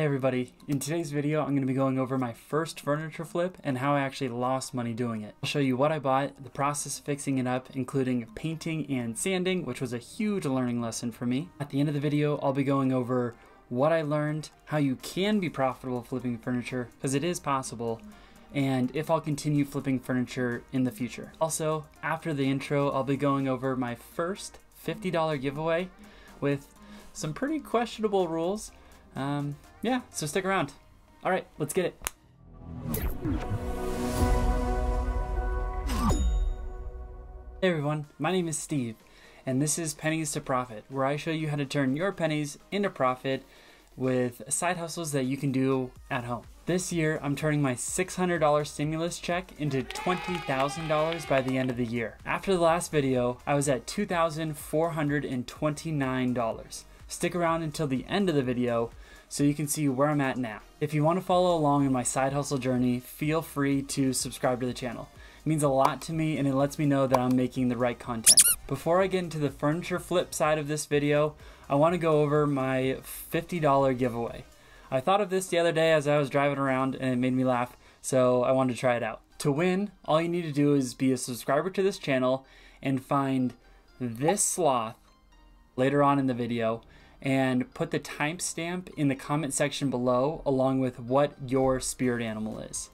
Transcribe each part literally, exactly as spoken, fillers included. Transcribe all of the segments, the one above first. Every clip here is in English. Hey everybody, in today's video I'm going to be going over my first furniture flip and how I actually lost money doing it. I'll show you what I bought, the process of fixing it up, including painting and sanding, which was a huge learning lesson for me. At the end of the video I'll be going over what I learned, how you can be profitable flipping furniture, because it is possible, and if I'll continue flipping furniture in the future. Also, after the intro I'll be going over my first fifty dollar giveaway with some pretty questionable rules. Um, yeah, so stick around. All right, let's get it. Hey everyone, my name is Steve, and this is Pennies to Profit, where I show you how to turn your pennies into profit with side hustles that you can do at home. This year, I'm turning my six hundred dollar stimulus check into twenty thousand dollars by the end of the year. After the last video, I was at two thousand four hundred twenty-nine dollars. Stick around until the end of the video so you can see where I'm at now. If you want to follow along in my side hustle journey, feel free to subscribe to the channel. It means a lot to me and it lets me know that I'm making the right content. Before I get into the furniture flip side of this video, I want to go over my fifty dollar giveaway. I thought of this the other day as I was driving around and it made me laugh, so I wanted to try it out. To win, all you need to do is be a subscriber to this channel and find this sloth later on in the video and put the timestamp in the comment section below along with what your spirit animal is.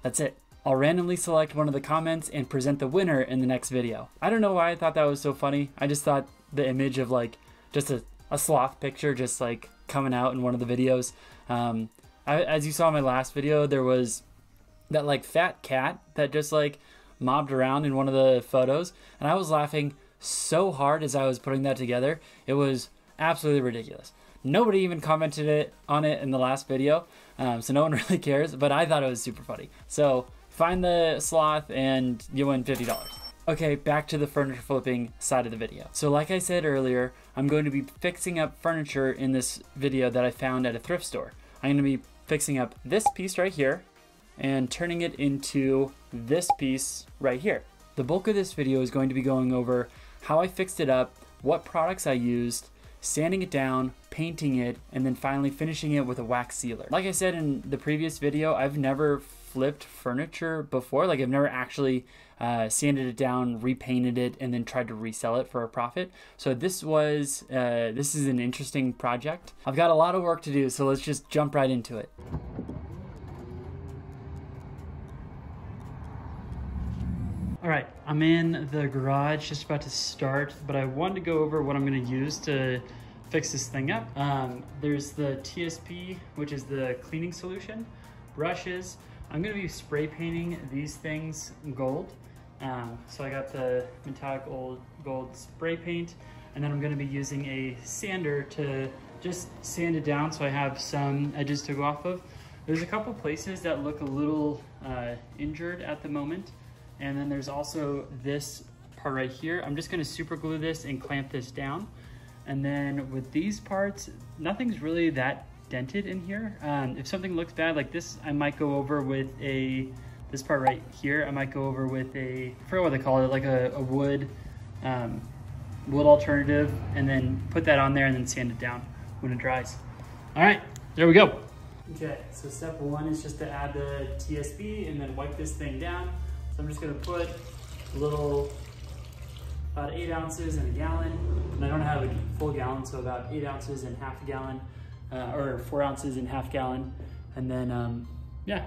That's it. I'll randomly select one of the comments and present the winner in the next video. I don't know why I thought that was so funny. I just thought the image of like just a, a sloth picture just like coming out in one of the videos. Um, I, as you saw in my last video, there was that like fat cat that just like mobbed around in one of the photos, and I was laughing so hard as I was putting that together. It was absolutely ridiculous. Nobody even commented it on it in the last video, um, so no one really cares, but I thought it was super funny. So find the sloth and you win fifty dollars. Okay, back to the furniture flipping side of the video. So like I said earlier, I'm going to be fixing up furniture in this video that I found at a thrift store. I'm going to be fixing up this piece right here and turning it into this piece right here. The bulk of this video is going to be going over how I fixed it up, what products I used, sanding it down, painting it, and then finally finishing it with a wax sealer. Like I said in the previous video, I've never flipped furniture before. Like I've never actually uh, sanded it down, repainted it, and then tried to resell it for a profit. So this was, uh, this is an interesting project. I've got a lot of work to do, so let's just jump right into it. All right, I'm in the garage, just about to start, but I wanted to go over what I'm gonna use to fix this thing up. Um, there's the T S P, which is the cleaning solution, brushes. I'm gonna be spray painting these things gold. Um, so I got the metallic old gold spray paint, and then I'm gonna be using a sander to just sand it down so I have some edges to go off of. There's a couple places that look a little uh, injured at the moment. And then there's also this part right here. I'm just gonna super glue this and clamp this down. And then with these parts, nothing's really that dented in here. Um, if something looks bad like this, I might go over with a, this part right here, I might go over with a, I forget what they call it, like a, a wood, um, wood alternative, and then put that on there and then sand it down when it dries. All right, there we go. Okay, so step one is just to add the T S P and then wipe this thing down. So I'm just gonna put a little, about eight ounces and a gallon, and I don't have a full gallon, so about eight ounces and half a gallon, uh, or four ounces and half gallon, and then, um, yeah.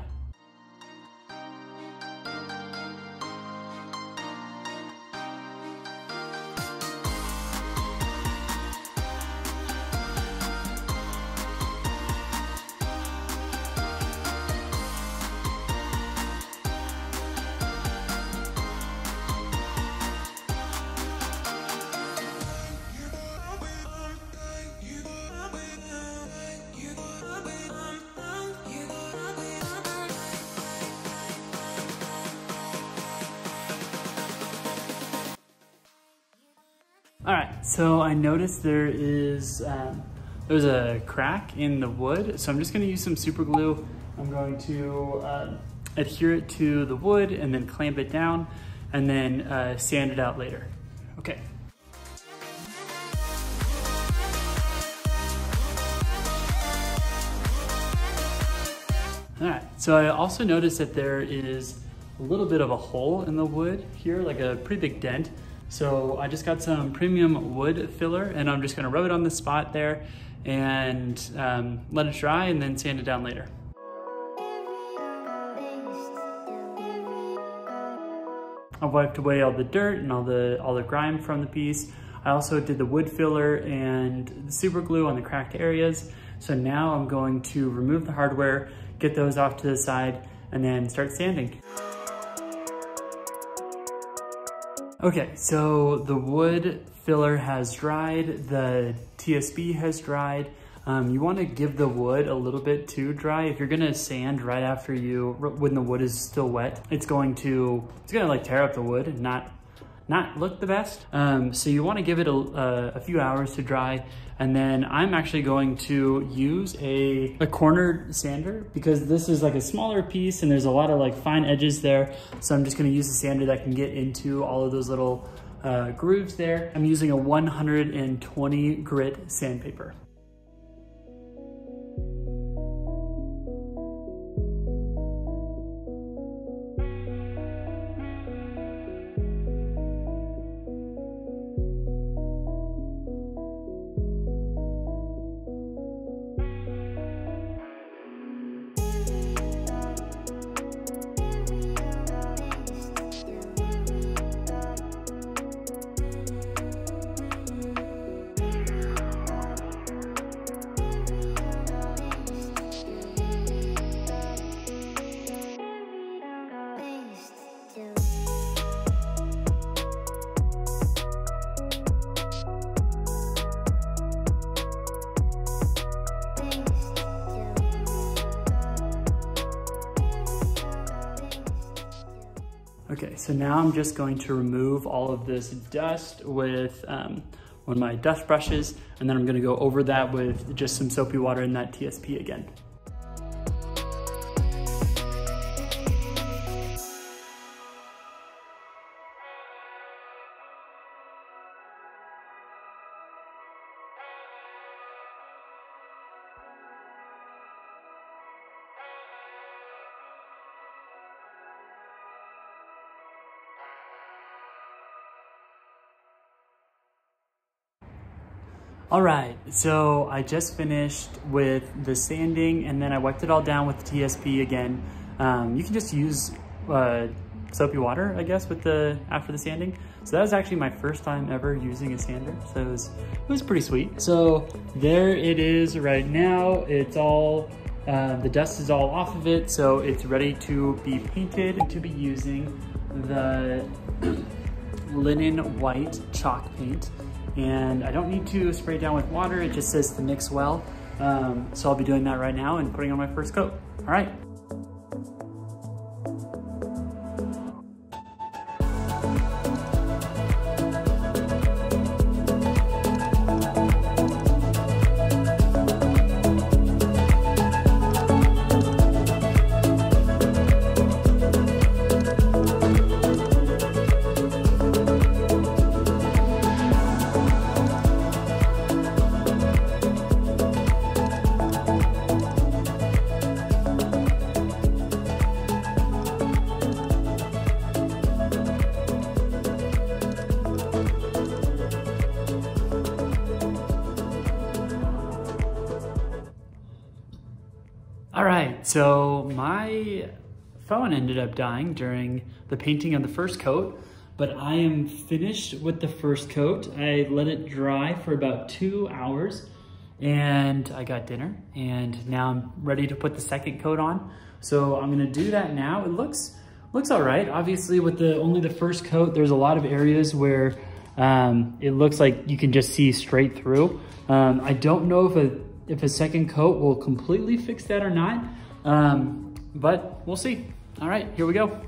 All right, so I noticed there is um, there's a crack in the wood, so I'm just gonna use some super glue. I'm going to uh, adhere it to the wood and then clamp it down and then uh, sand it out later. Okay. All right, so I also noticed that there is a little bit of a hole in the wood here, like a pretty big dent. So I just got some premium wood filler and I'm just gonna rub it on the spot there and um, let it dry and then sand it down later. I wiped away all the dirt and all the, all the grime from the piece. I also did the wood filler and the super glue on the cracked areas. So now I'm going to remove the hardware, get those off to the side, and then start sanding. Okay, so the wood filler has dried, the T S P has dried. Um, you want to give the wood a little bit to dry. If you're gonna sand right after you, when the wood is still wet, it's going to it's gonna like tear up the wood and not not look the best. Um, so you want to give it a, a, a few hours to dry, and then I'm actually going to use a, a corner sander because this is like a smaller piece and there's a lot of like fine edges there. So I'm just gonna use a sander that can get into all of those little uh, grooves there. I'm using a one hundred twenty grit sandpaper. Okay, so now I'm just going to remove all of this dust with um, one of my dust brushes, and then I'm gonna go over that with just some soapy water and that T S P again. All right, so I just finished with the sanding and then I wiped it all down with the T S P again. Um, you can just use uh, soapy water, I guess, with the after the sanding. So that was actually my first time ever using a sander. So it was, it was pretty sweet. So there it is right now. It's all, uh, the dust is all off of it. So it's ready to be painted and to be using the linen white chalk paint. And I don't need to spray it down with water. It just says to mix well. Um, so I'll be doing that right now and putting on my first coat. All right. All right, so my phone ended up dying during the painting of the first coat, but I am finished with the first coat. I let it dry for about two hours and I got dinner and now I'm ready to put the second coat on. So I'm gonna do that now. It looks looks all right. Obviously with the only the first coat, there's a lot of areas where um, it looks like you can just see straight through. Um, I don't know if a if a second coat will completely fix that or not, um, but we'll see. All right, here we go.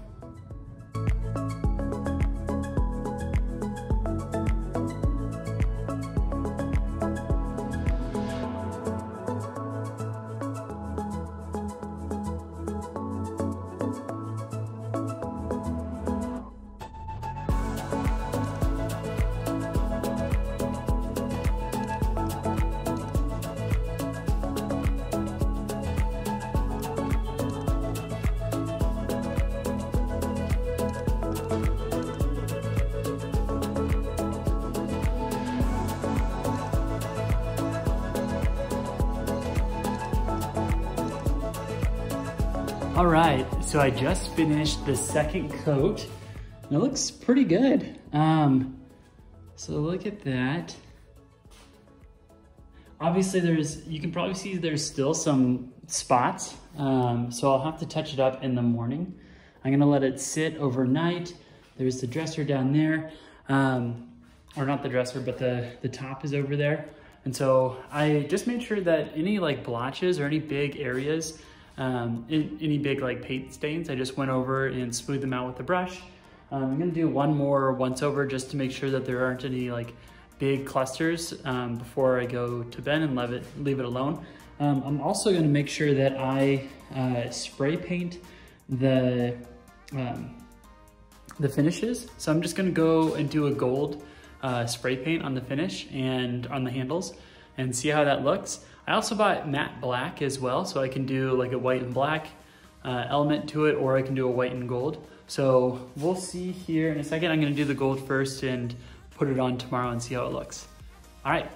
All right, so I just finished the second coat. It looks pretty good. Um, so look at that. Obviously there's, you can probably see there's still some spots. Um, so I'll have to touch it up in the morning. I'm gonna let it sit overnight. There's the dresser down there. Um, or not the dresser, but the, the top is over there. And so I just made sure that any like blotches or any big areas, um, in, any big like paint stains, I just went over and smoothed them out with the brush. Um, I'm gonna do one more once over just to make sure that there aren't any like big clusters um, before I go to bed and leave it, leave it alone. Um, I'm also gonna make sure that I uh, spray paint the, um, the finishes. So I'm just gonna go and do a gold Uh, spray paint on the finish and on the handles and see how that looks. I also bought matte black as well, so I can do like a white and black uh, element to it, or I can do a white and gold. So we'll see here in a second. I'm gonna do the gold first and put it on tomorrow and see how it looks. All right.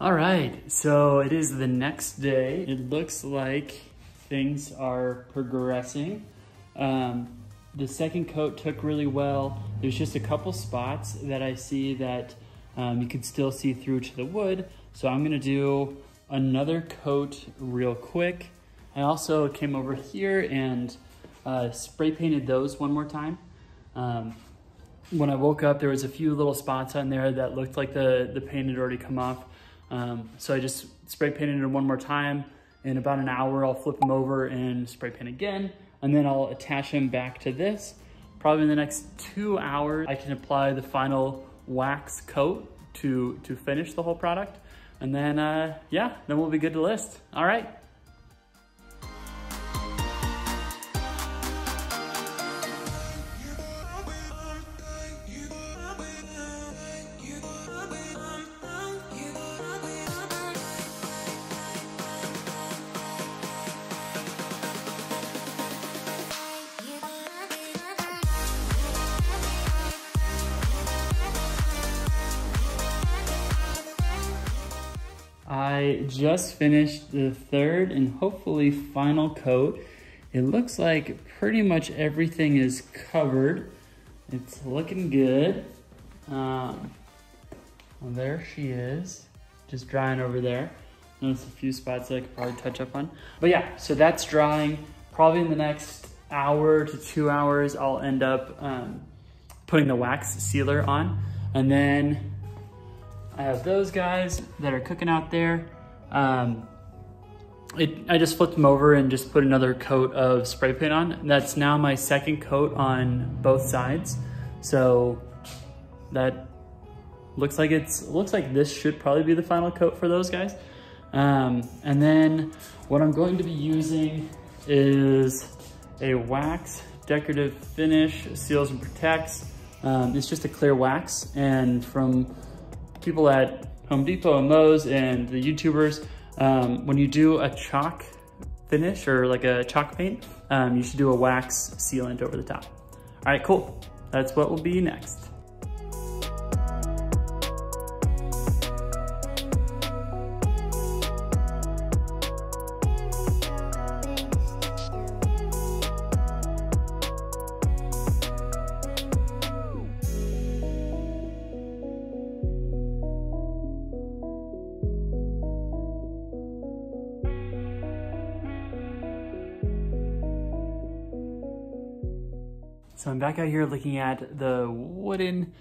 All right, so it is the next day. It looks like things are progressing. Um, the second coat took really well. There's just a couple spots that I see that um, you can still see through to the wood. So I'm gonna do another coat real quick. I also came over here and uh, spray painted those one more time. Um, when I woke up, there was a few little spots on there that looked like the, the paint had already come off. Um, so I just spray painted it one more time. In about an hour, I'll flip them over and spray paint again, and then I'll attach them back to this. Probably in the next two hours, I can apply the final wax coat to, to finish the whole product. And then, uh, yeah, then we'll be good to list. All right. I just finished the third and hopefully final coat. It looks like pretty much everything is covered. It's looking good. Um, well, there she is, just drying over there. Notice a few spots that I could probably touch up on. But yeah, so that's drying. Probably in the next hour to two hours, I'll end up um, putting the wax sealer on, and then I have those guys that are cooking out there. Um, it, I just flipped them over and just put another coat of spray paint on. That's now my second coat on both sides. So that looks like it's looks like this should probably be the final coat for those guys. Um, and then what I'm going to be using is a wax decorative finish, seals and protects. Um, it's just a clear wax, and from people at Home Depot and Lowe's and the YouTubers, um, when you do a chalk finish or like a chalk paint, um, you should do a wax sealant over the top. All right, cool. That's what will be next. So I'm back out here looking at the wooden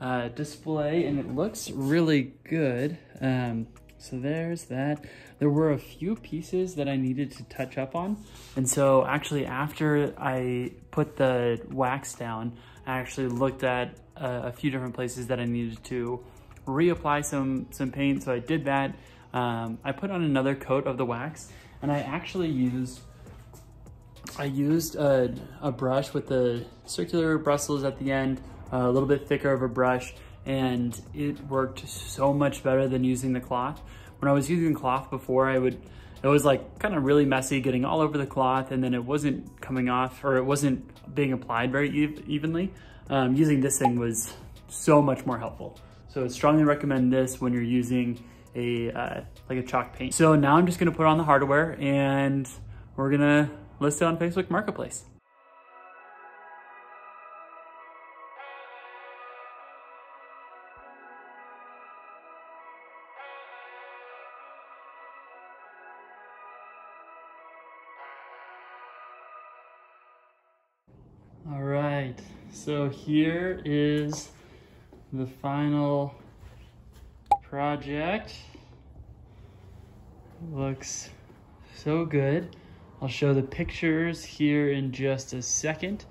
uh, display, and it looks really good. Um, so there's that. There were a few pieces that I needed to touch up on. And so actually after I put the wax down, I actually looked at uh, a few different places that I needed to reapply some, some paint. So I did that. Um, I put on another coat of the wax, and I actually used I used a, a brush with the circular bristles at the end, a little bit thicker of a brush, and it worked so much better than using the cloth. When I was using cloth before, I would, it was like kind of really messy getting all over the cloth, and then it wasn't coming off, or it wasn't being applied very e- evenly. Um, using this thing was so much more helpful. So I strongly recommend this when you're using a uh, like a chalk paint. So now I'm just gonna put on the hardware and we're gonna list it on Facebook Marketplace. All right, so here is the final project. Looks so good. I'll show the pictures here in just a second.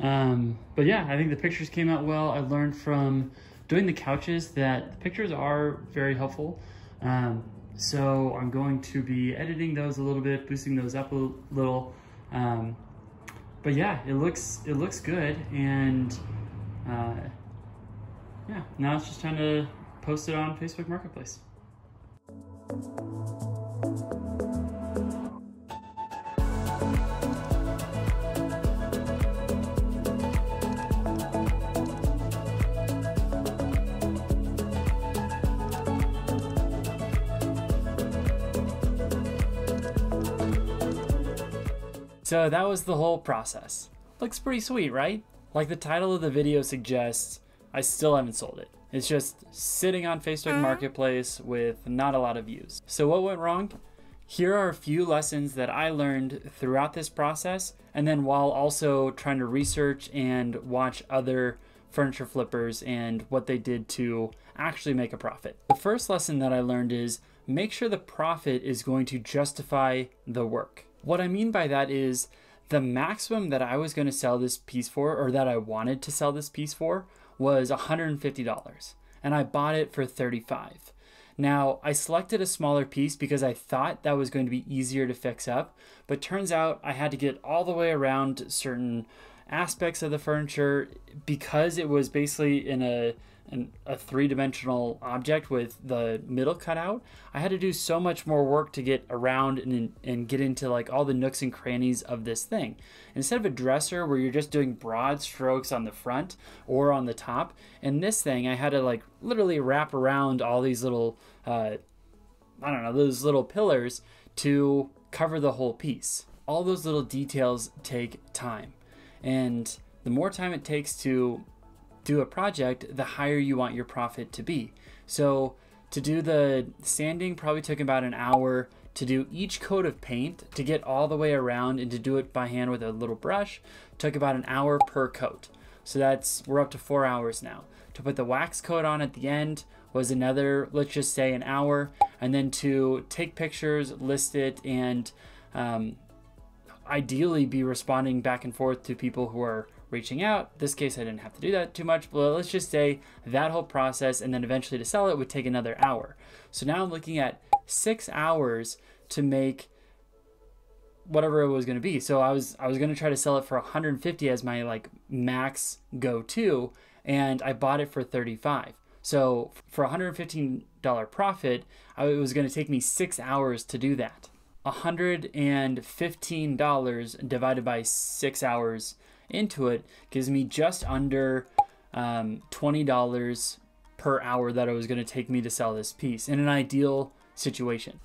Um, but yeah, I think the pictures came out well. I learned from doing the couches that the pictures are very helpful. Um, so I'm going to be editing those a little bit, boosting those up a little. Um, But yeah, it looks it looks good, and uh, yeah, now it's just time to post it on Facebook Marketplace. So that was the whole process. Looks pretty sweet, right? Like the title of the video suggests, I still haven't sold it. It's just sitting on Facebook Marketplace with not a lot of views. So what went wrong? Here are a few lessons that I learned throughout this process, and then while also trying to research and watch other furniture flippers and what they did to actually make a profit. The first lesson that I learned is make sure the profit is going to justify the work. What I mean by that is the maximum that I was going to sell this piece for, or that I wanted to sell this piece for, was one hundred fifty dollars, and I bought it for thirty-five dollars. Now, I selected a smaller piece because I thought that was going to be easier to fix up, but turns out I had to get all the way around certain aspects of the furniture because it was basically in a And a three-dimensional object with the middle cut out. I had to do so much more work to get around and, and get into like all the nooks and crannies of this thing. Instead of a dresser where you're just doing broad strokes on the front or on the top, in this thing I had to like literally wrap around all these little, uh, I don't know, those little pillars to cover the whole piece. All those little details take time. And the more time it takes to do a project, the higher you want your profit to be. So to do the sanding probably took about an hour, to do each coat of paint, to get all the way around and to do it by hand with a little brush, took about an hour per coat. So that's, we're up to four hours now. To put the wax coat on at the end was another, let's just say an hour, and then to take pictures, list it, and um, ideally be responding back and forth to people who are reaching out. In this case, I didn't have to do that too much, but let's just say that whole process and then eventually to sell it would take another hour. So now I'm looking at six hours to make whatever it was going to be. So I was I was going to try to sell it for one hundred fifty as my like max go-to, and I bought it for thirty-five. So for one hundred fifteen dollars profit, I, it was going to take me six hours to do that. one hundred fifteen dollars divided by six hours into it gives me just under um, twenty dollars per hour that it was gonna take me to sell this piece in an ideal situation.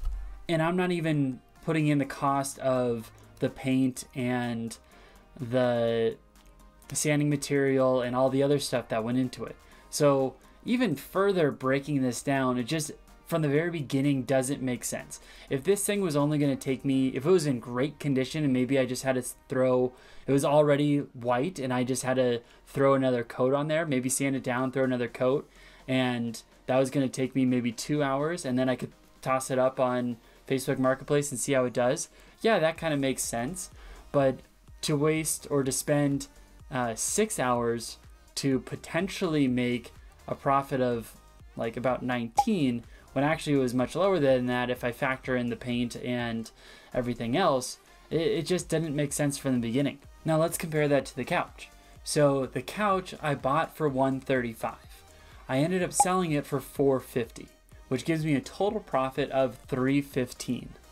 And I'm not even putting in the cost of the paint and the sanding material and all the other stuff that went into it. So even further breaking this down, it just, from the very beginning, doesn't make sense. If this thing was only gonna take me, if it was in great condition and maybe I just had to throw, it was already white and I just had to throw another coat on there, maybe sand it down, throw another coat, and that was gonna take me maybe two hours and then I could toss it up on Facebook Marketplace and see how it does. Yeah, that kind of makes sense, but to waste or to spend uh, six hours to potentially make a profit of like about nineteen, when actually it was much lower than that if I factor in the paint and everything else, it, it just didn't make sense from the beginning. Now let's compare that to the couch. So the couch I bought for one hundred thirty-five dollars. I ended up selling it for four hundred fifty dollars, which gives me a total profit of three hundred fifteen dollars.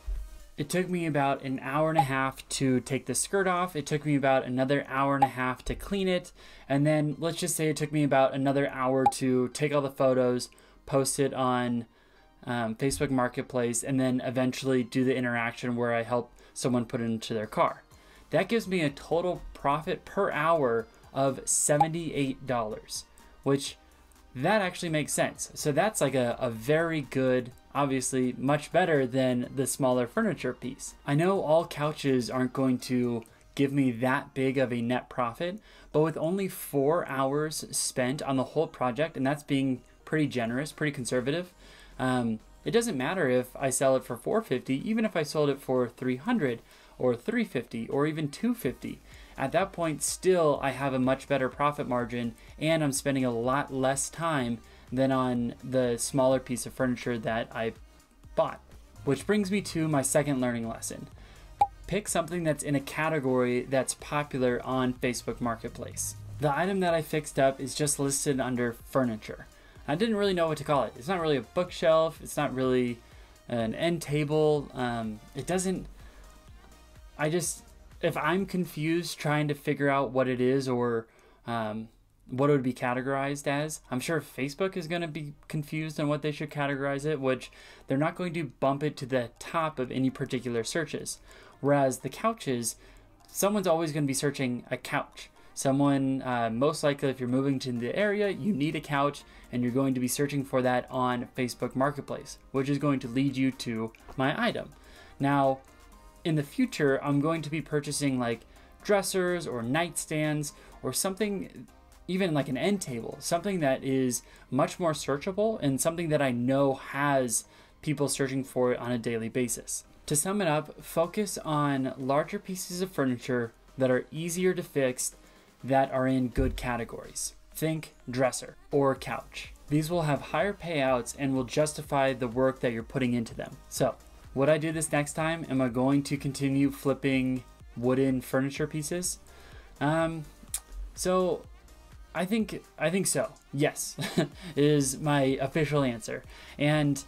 It took me about an hour and a half to take the skirt off. It took me about another hour and a half to clean it. And then let's just say it took me about another hour to take all the photos, post it on um, Facebook Marketplace, and then eventually do the interaction where I help someone put it into their car. That gives me a total profit per hour of seventy-eight dollars, which that actually makes sense. So that's like a, a very good, obviously much better than the smaller furniture piece. I know all couches aren't going to give me that big of a net profit, but with only four hours spent on the whole project, and that's being pretty generous, pretty conservative, um, it doesn't matter if I sell it for four hundred fifty dollars, even if I sold it for three hundred dollars or three hundred fifty dollars or even two hundred fifty dollars. At that point, still, I have a much better profit margin, and I'm spending a lot less time than on the smaller piece of furniture that I bought. Which brings me to my second learning lesson. Pick something that's in a category that's popular on Facebook Marketplace. The item that I fixed up is just listed under furniture. I didn't really know what to call it. It's not really a bookshelf. It's not really an end table. Um, it doesn't, I just, if I'm confused trying to figure out what it is or um, what it would be categorized as, I'm sure Facebook is gonna be confused on what they should categorize it, which they're not going to bump it to the top of any particular searches. Whereas the couches, someone's always gonna be searching a couch. Someone, uh, most likely if you're moving to the area, you need a couch and you're going to be searching for that on Facebook Marketplace, which is going to lead you to my item. Now, in the future, I'm going to be purchasing like dressers or nightstands or something, even like an end table, something that is much more searchable and something that I know has people searching for it on a daily basis. To sum it up, focus on larger pieces of furniture that are easier to fix, that are in good categories. Think dresser or couch. These will have higher payouts and will justify the work that you're putting into them. So, would I do this next time? Am I going to continue flipping wooden furniture pieces? Um, so, I think, I think so. Yes, is my official answer. And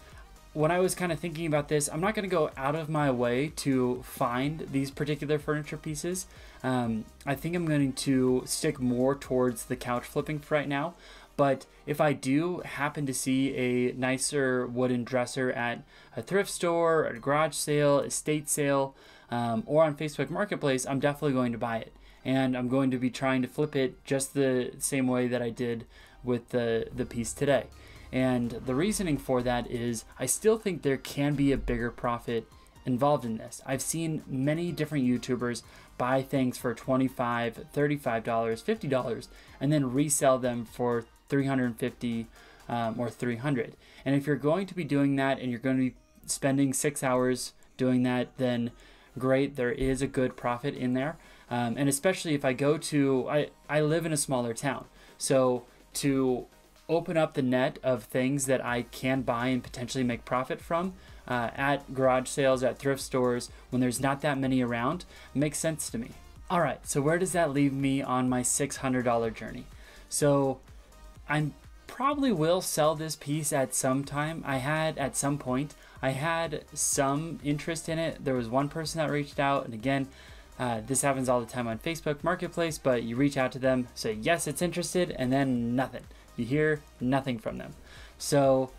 when I was kind of thinking about this, I'm not going to go out of my way to find these particular furniture pieces. Um, I think I'm going to stick more towards the couch flipping for right now. But if I do happen to see a nicer wooden dresser at a thrift store, a garage sale, estate sale, um, or on Facebook Marketplace, I'm definitely going to buy it. And I'm going to be trying to flip it just the same way that I did with the, the piece today. And the reasoning for that is I still think there can be a bigger profit involved in this. I've seen many different YouTubers buy things for twenty-five dollars, thirty-five dollars, fifty dollars, and then resell them for three hundred fifty dollars um, or three hundred dollars. And if you're going to be doing that and you're going to be spending six hours doing that, then great, there is a good profit in there. Um, and especially if I go to, I, I live in a smaller town. So to open up the net of things that I can buy and potentially make profit from uh, at garage sales, at thrift stores, when there's not that many around, makes sense to me. All right, so where does that leave me on my six hundred dollar journey? So I probably will sell this piece at some time. I had, at some point, I had some interest in it. There was one person that reached out, and again, Uh, this happens all the time on Facebook Marketplace, but you reach out to them, say yes, it's interested, and then nothing. You hear nothing from them. So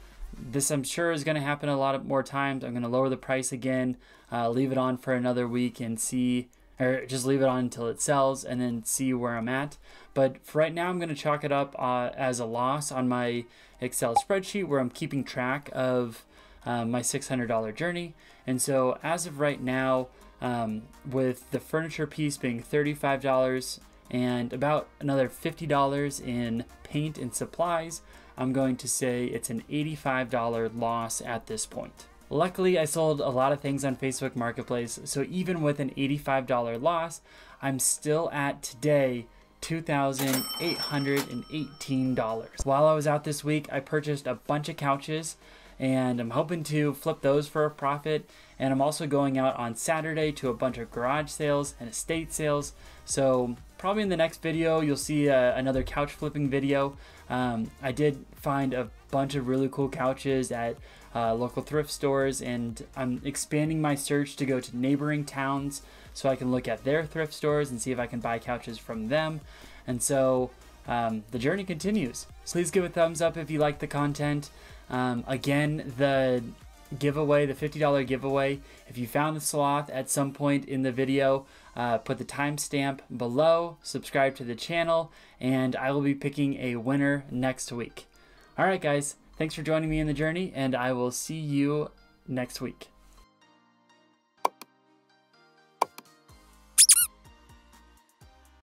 this, I'm sure, is going to happen a lot of more times. I'm going to lower the price again, uh, leave it on for another week and see, or just leave it on until it sells and then see where I'm at. But for right now, I'm going to chalk it up uh, as a loss on my Excel spreadsheet where I'm keeping track of uh, my six hundred dollar journey. And so as of right now, Um, with the furniture piece being thirty-five dollars and about another fifty dollars in paint and supplies, I'm going to say it's an eighty-five dollar loss at this point. Luckily, I sold a lot of things on Facebook Marketplace, so even with an eighty-five dollar loss, I'm still at today two thousand eight hundred eighteen dollars. While I was out this week, I purchased a bunch of couches, and I'm hoping to flip those for a profit. And I'm also going out on Saturday to a bunch of garage sales and estate sales. So probably in the next video, you'll see uh, another couch flipping video. Um, I did find a bunch of really cool couches at uh, local thrift stores, and I'm expanding my search to go to neighboring towns so I can look at their thrift stores and see if I can buy couches from them. And so um, the journey continues. Please give a thumbs up if you like the content. Um, again, the giveaway, the fifty dollar giveaway, if you found the sloth at some point in the video, uh, put the timestamp below, subscribe to the channel, and I will be picking a winner next week. All right, guys, thanks for joining me in the journey, and I will see you next week.